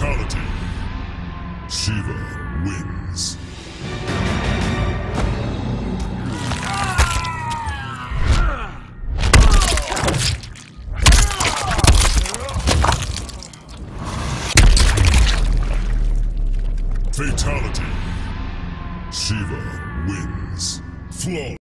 Fatality. Sheeva wins. Fatality. Sheeva wins. Flawless.